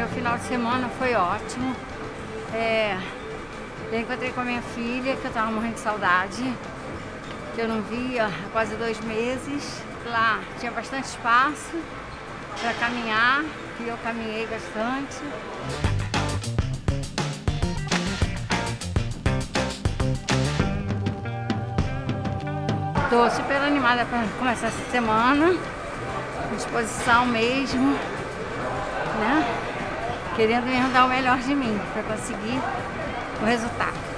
meu final de semana foi ótimo. Eu encontrei com a minha filha, que eu tava morrendo de saudade, que eu não via há quase 2 meses. Lá tinha bastante espaço para caminhar, e eu caminhei bastante. Estou super animada para começar essa semana, com disposição mesmo, né? Querendo mesmo dar o melhor de mim para conseguir o resultado.